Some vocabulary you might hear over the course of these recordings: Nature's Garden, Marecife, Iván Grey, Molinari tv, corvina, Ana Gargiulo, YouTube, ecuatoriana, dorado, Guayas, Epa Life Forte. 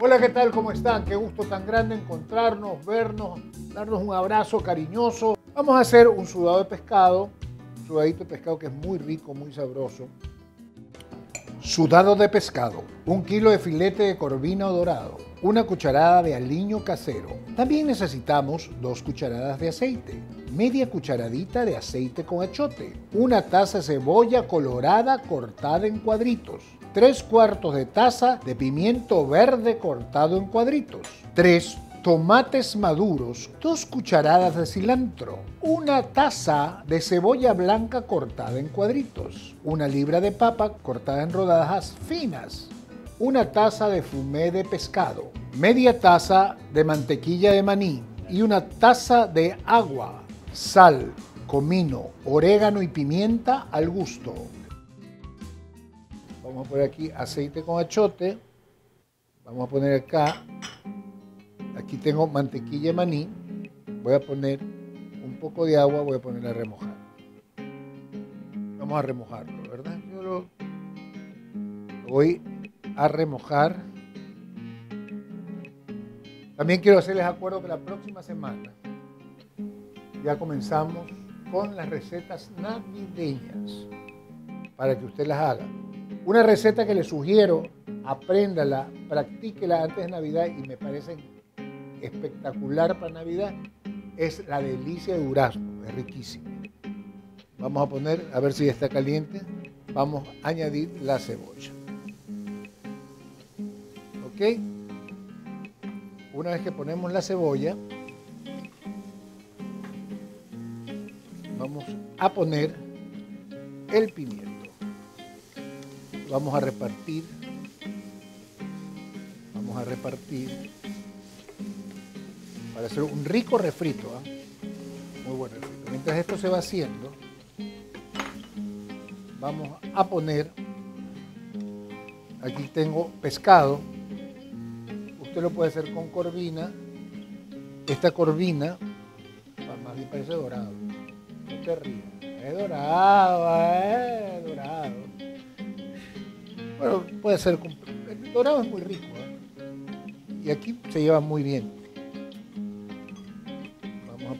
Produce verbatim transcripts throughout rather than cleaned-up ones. Hola, ¿qué tal? ¿Cómo están? Qué gusto tan grande encontrarnos, vernos, darnos un abrazo cariñoso. Vamos a hacer un sudado de pescado, un sudadito de pescado que es muy rico, muy sabroso. Sudado de pescado, un kilo de filete de corvina o dorado, una cucharada de aliño casero. También necesitamos dos cucharadas de aceite, media cucharadita de aceite con achote, una taza de cebolla colorada cortada en cuadritos, tres cuartos de taza de pimiento verde cortado en cuadritos, tres tomates maduros, dos cucharadas de cilantro, una taza de cebolla blanca cortada en cuadritos, una libra de papa cortada en rodajas finas, una taza de fumé de pescado, media taza de mantequilla de maní y una taza de agua, sal, comino, orégano y pimienta al gusto. Vamos a poner aquí aceite con achote, vamos a poner acá. Aquí tengo mantequilla de maní, voy a poner un poco de agua, voy a poner a remojar. Vamos a remojarlo, ¿verdad? Yo lo voy a remojar. También quiero hacerles acuerdo que la próxima semana ya comenzamos con las recetas navideñas para que usted las haga. Una receta que le sugiero, apréndala, practíquela antes de Navidad y me parece increíble. Espectacular para Navidad es la delicia de durazno, es riquísimo. Vamos a poner, a ver si ya está caliente, vamos a añadir la cebolla. Ok, una vez que ponemos la cebolla, vamos a poner el pimiento. Vamos a repartir, vamos a repartir. Para hacer un rico refrito, ¿eh? Muy buen refrito. Mientras esto se va haciendo, vamos a poner, aquí tengo pescado, usted lo puede hacer con corvina, esta corvina, más bien parece dorado, no te rías, es dorado, es dorado. Bueno, puede ser, con, el dorado es muy rico, ¿eh? Y aquí se lleva muy bien. Voy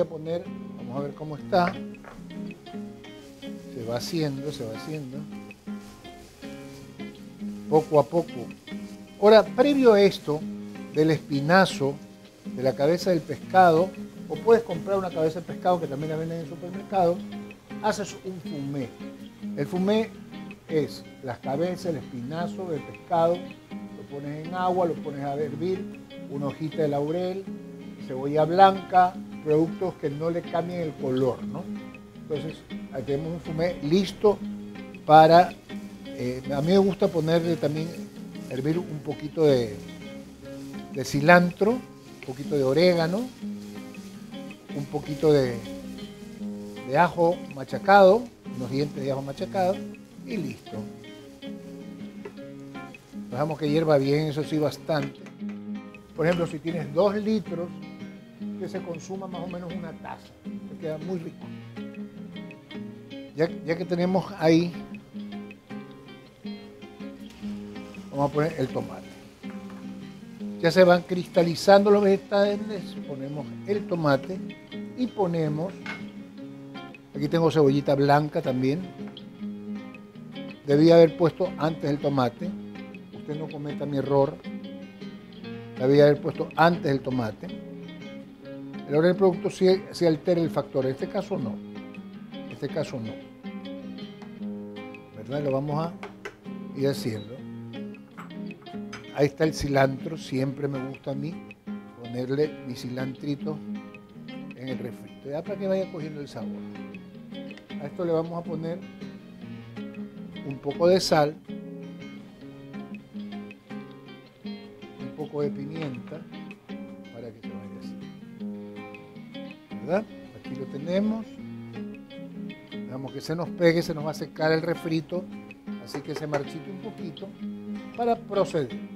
a poner, vamos a ver cómo está, se va haciendo, se va haciendo, poco a poco. Ahora, previo a esto, del espinazo, de la cabeza del pescado, o puedes comprar una cabeza de pescado que también la venden en el supermercado, haces un fumé. El fumé es las cabezas, el espinazo del pescado, lo pones en agua, lo pones a hervir, una hojita de laurel, cebolla blanca, productos que no le cambien el color, ¿no? Entonces, ahí tenemos un fumé listo para... Eh, a mí me gusta ponerle también, hervir un poquito de, de cilantro, un poquito de orégano, un poquito de, de ajo machacado, unos dientes de ajo machacado y listo. Dejamos que hierva bien, eso sí, bastante. Por ejemplo, si tienes dos litros, que se consuma más o menos una taza, que queda muy rico. Ya, ya que tenemos ahí, vamos a poner el tomate. Ya se van cristalizando los vegetales, ponemos el tomate y ponemos, aquí tengo cebollita blanca también, debía haber puesto antes el tomate, usted no cometa mi error, debía haber puesto antes el tomate. El orden del producto sí, sí altera el factor, en este caso no, en este caso no, ¿verdad? Lo vamos a ir haciendo. Ahí está el cilantro, siempre me gusta a mí ponerle mi cilantrito en el refrito, ya para que vaya cogiendo el sabor. A esto le vamos a poner un poco de sal, un poco de pimienta, para que se vaya así. ¿Verdad? Aquí lo tenemos, dejamos que se nos pegue, se nos va a secar el refrito, así que se marchite un poquito para proceder.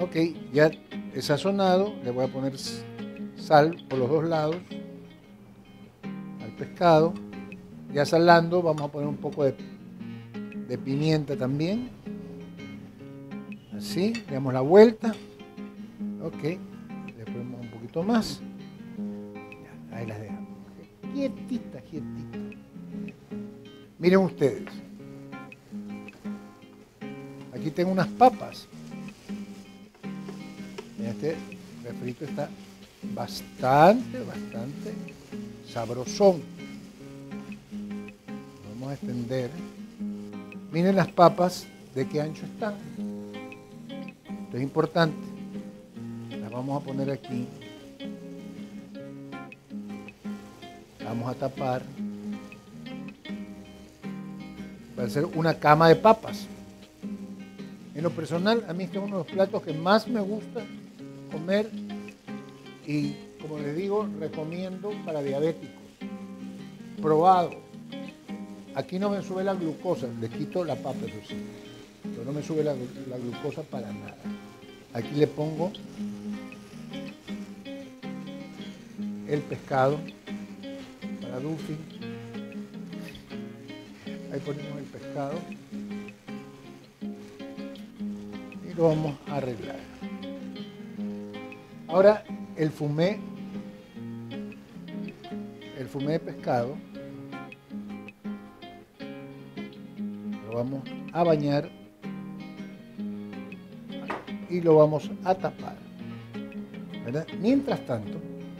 Ok, ya he sazonado, le voy a poner sal por los dos lados al pescado, ya salando vamos a poner un poco de, de pimienta también. así, le damos la vuelta, ok, le ponemos un poquito más, ya, ahí las dejamos, okay. Quietita, quietita. Miren ustedes, aquí tengo unas papas. Este refrito está bastante, bastante sabrosón. Vamos a extender. Miren las papas, de qué ancho están. Esto es importante. Las vamos a poner aquí. Vamos a tapar. Para hacer una cama de papas. En lo personal, a mí este es uno de los platos que más me gusta comer y, como les digo, recomiendo para diabéticos. Probado. Aquí no me sube la glucosa, le quito la papa, eso sí. Pero no me sube la, la glucosa para nada. Aquí le pongo el pescado para Duffy. Ahí ponemos el pescado y lo vamos a arreglar. Ahora el fumé, el fumé de pescado, lo vamos a bañar y lo vamos a tapar, ¿verdad? Mientras tanto,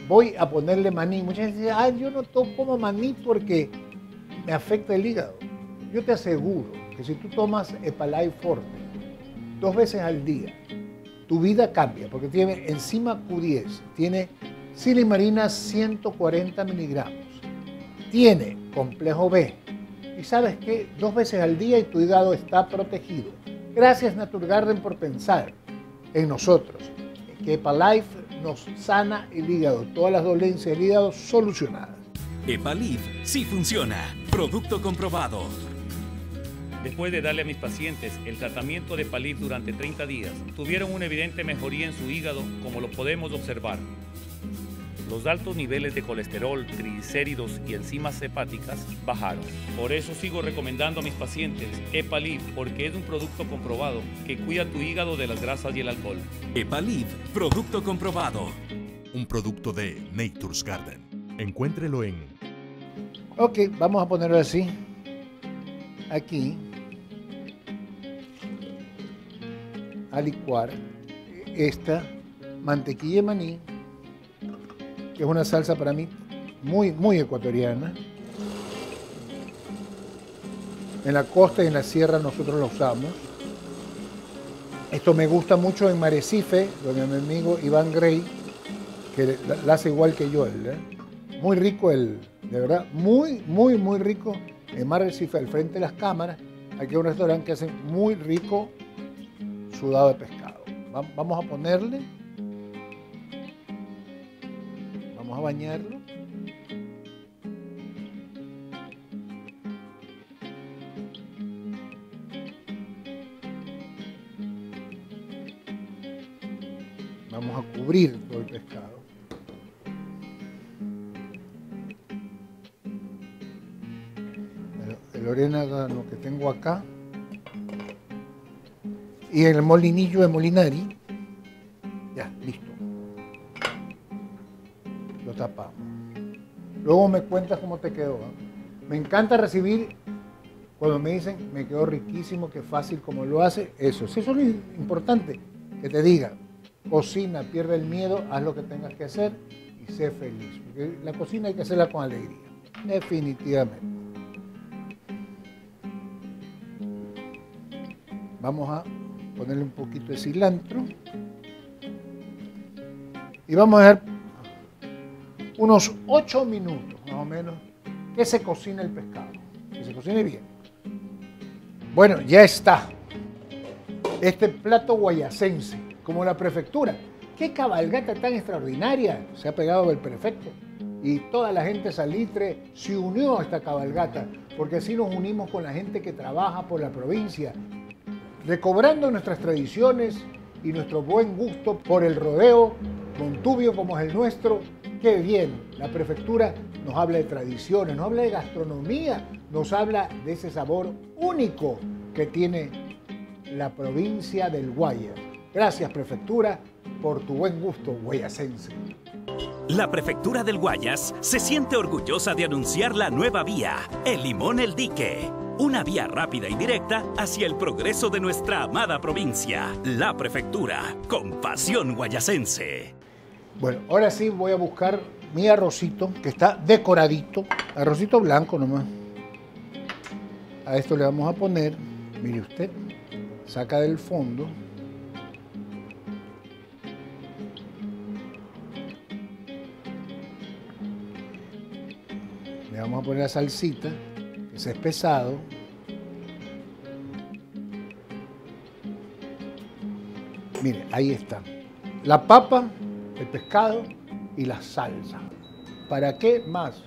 voy a ponerle maní. Muchas veces dicen, ah, yo no tomo maní porque me afecta el hígado. Yo te aseguro que si tú tomas Epa Life Forte dos veces al día, tu vida cambia, porque tiene enzima Q diez, tiene silimarina ciento cuarenta miligramos, tiene complejo B, y sabes que dos veces al día y tu hígado está protegido. Gracias Nature's Garden por pensar en nosotros, que Epa Life nos sana el hígado, todas las dolencias del hígado solucionadas. Epa Life sí funciona, producto comprobado. Después de darle a mis pacientes el tratamiento de Epa Life durante treinta días, tuvieron una evidente mejoría en su hígado, como lo podemos observar. Los altos niveles de colesterol, triglicéridos y enzimas hepáticas bajaron. Por eso sigo recomendando a mis pacientes Epa Life, porque es un producto comprobado que cuida tu hígado de las grasas y el alcohol. Epa Life, producto comprobado. Un producto de Nature's Garden. Encuéntrelo en... Ok, vamos a ponerlo así. Aquí. A licuar esta mantequilla de maní, que es una salsa para mí muy, muy ecuatoriana. En la costa y en la sierra nosotros la usamos. Esto me gusta mucho en Marecife, donde mi amigo Iván Grey, que la hace igual que yo él, ¿eh? Muy rico él, de verdad, muy, muy, muy rico. En Marecife, al frente de las cámaras, aquí hay un restaurante que hace muy rico sudado de pescado. Vamos a ponerle, vamos a bañarlo. Vamos a cubrir todo el pescado. El orégano que tengo acá. Y el molinillo de Molinari, ya, listo. Lo tapamos. Luego me cuentas cómo te quedó. Me encanta recibir cuando me dicen, me quedó riquísimo, qué fácil como lo hace. Eso, sí, eso es importante, que te digan, cocina, pierde el miedo, haz lo que tengas que hacer y sé feliz. Porque la cocina hay que hacerla con alegría, definitivamente. Vamos a ponerle un poquito de cilantro y vamos a dejar unos ocho minutos más o menos que se cocine el pescado, que se cocine bien. Bueno, ya está este plato guayasense, como la prefectura. Qué cabalgata tan extraordinaria, se ha pegado el prefecto y toda la gente salitre se unió a esta cabalgata, porque así nos unimos con la gente que trabaja por la provincia, recobrando nuestras tradiciones y nuestro buen gusto por el rodeo, montubio como es el nuestro. Qué bien, la prefectura nos habla de tradiciones, nos habla de gastronomía, nos habla de ese sabor único que tiene la provincia del Guayas. Gracias, Prefectura, por tu buen gusto guayasense. La Prefectura del Guayas se siente orgullosa de anunciar la nueva vía, el Limón El Dique. Una vía rápida y directa hacia el progreso de nuestra amada provincia, la Prefectura, con pasión guayasense. Bueno, ahora sí voy a buscar mi arrocito, que está decoradito. Arrocito blanco nomás. A esto le vamos a poner, mire usted, saca del fondo. Le vamos a poner la salsita. Ese es pesado. Mire, ahí está. La papa, el pescado y la salsa. ¿Para qué más?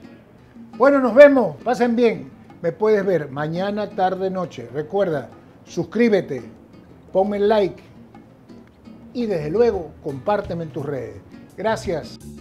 Bueno, nos vemos. Pasen bien. Me puedes ver mañana, tarde, noche. Recuerda, suscríbete, ponme like y desde luego compárteme en tus redes. Gracias.